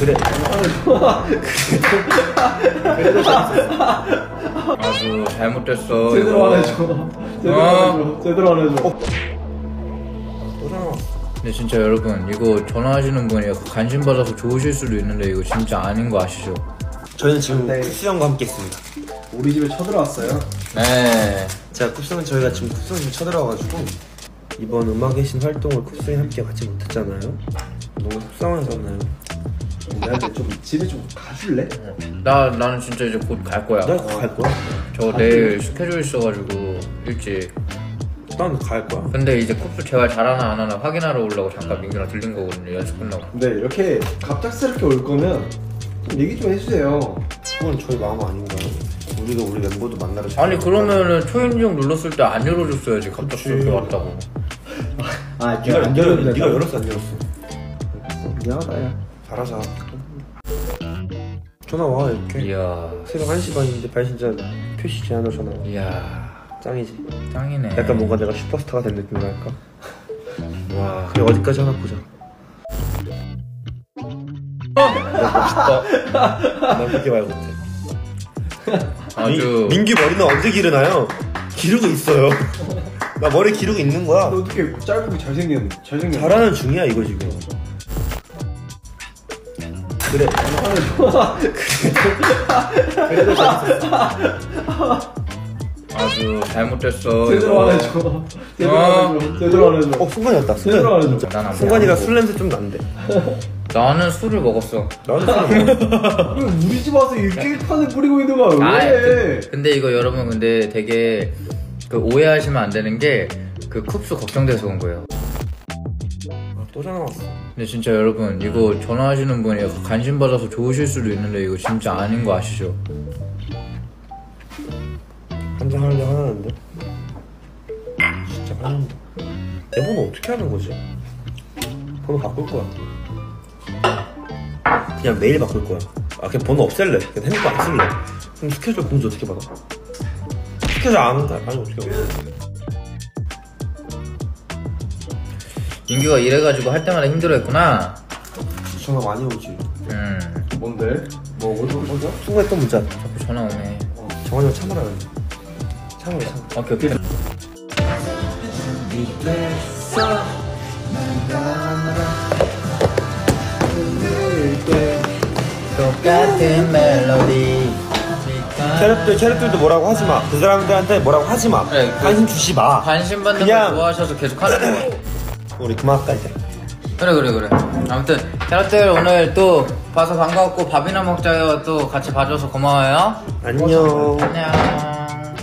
그래. 그래도 아주 잘못됐어. 제대로 안 해줘. 제대로 안 해줘. 제대로 안 해줘. 근데 진짜 여러분, 이거 전화하시는 분이 약간 관심 받아서 좋으실 수도 있는데 이거 진짜 아닌 거 아시죠? 저희는 지금 쿱스형과 함께 있습니다. 우리 집에 쳐들어왔어요. 네. 자, 쿱스는 저희가 지금 쿱스 집에 쳐들어와가지고 이번 음악의 신 활동을 쿱스랑 함께 같이 못했잖아요. 너무 속상하잖아요. 나 이제 좀 집에 좀 가줄래? 나는 진짜 이제 곧 갈 거야. 나 곧 갈 거야. 저 내일 스케줄 있어가지고 일찍. 난 갈 거야. 근데 이제 쿱스 제발 잘하나 안 하나 확인하러 오려고 잠깐 민규랑 들린 거거든요. 연습 끝나고. 근데 이렇게 갑작스럽게 올 거면 좀 얘기 좀 해주세요. 그건 저희 마음 아닌가요? 우리가 우리 멤버도 만나러. 아니 그러면은 초인종 눌렀을 때 안 열어줬어야지. 갑작스럽게 왔다고. 아 네가 안 열었는데. 네가 열었어 안 열었어? 미안하다 야. 잘하자. 전화 와 이렇게. 이야. 새벽 1시 반인데 발신자 표시 제한으로 전화 와. 이야. 짱이지. 짱이네. 약간 뭔가 내가 슈퍼스타가 된 느낌이랄까. 와. 그게 어디까지 하나 보자. 나 멋있다. 나 그렇게 말 못해. 아주. 민규 머리는 언제 기르나요? 기르고 있어요. 나 머리 기르고 있는 거야. 너 어떻게 짧고 잘생겼네. 잘생겼네. 잘하는 중이야 이거 지금. 그래. 그래도 잘생겼어. 아주 잘못됐어. 제대로 안 해줘. 제대로 안 해줘. 제대로 안 해줘. 순간이 왔다. 제대로 안 해줘. 순간이라 술 냄새 좀 난데. 나는 술을 먹었어. 나는 술을 먹었어. 왜 우리 집 와서 일주일판을 뿌리고 있는 거야? 왜? 근데 이거 여러분 근데 되게 그 오해하시면 안 되는 게 그 쿱스 걱정돼서 온 거예요. 또 전화 왔어. 근데 진짜 여러분 이거 전화하시는 분이 관심 받아서 좋으실 수도 있는데 이거 진짜 아닌 거 아시죠? 한잔 하려고 하는데 진짜 하는데 내 번호 어떻게 하는 거지? 번호 바꿀 거야. 그냥 매일 바꿀 거야. 아 그냥 번호 없앨래. 그냥 핸드폰 안 쓸래. 그럼 스케줄 공지 어떻게 받아? 스케줄 안 한다. 아니 어떻게 해? 민규가 이래가지고 할 때마다 힘들어했구나. 전화 많이 오지. 뭔데? 뭐 어디 보자? 통화했던 문자 자꾸 전화 오네. 정환이 형 참으라는데. 오케이 오케이. 똑같은 멜로디. 캐럿들도 뭐라고 하지 마. 그 사람들한테 뭐라고 하지 마. 그래, 관심 주지 마. 관심 받는 거 좋아하셔서 계속 하는 거야. 우리 그만할까 이제. 그래. 아무튼 캐럿들 오늘 또 봐서 반가웠고 밥이나 먹자요. 또 같이 봐줘서 고마워요. 안녕. 안녕.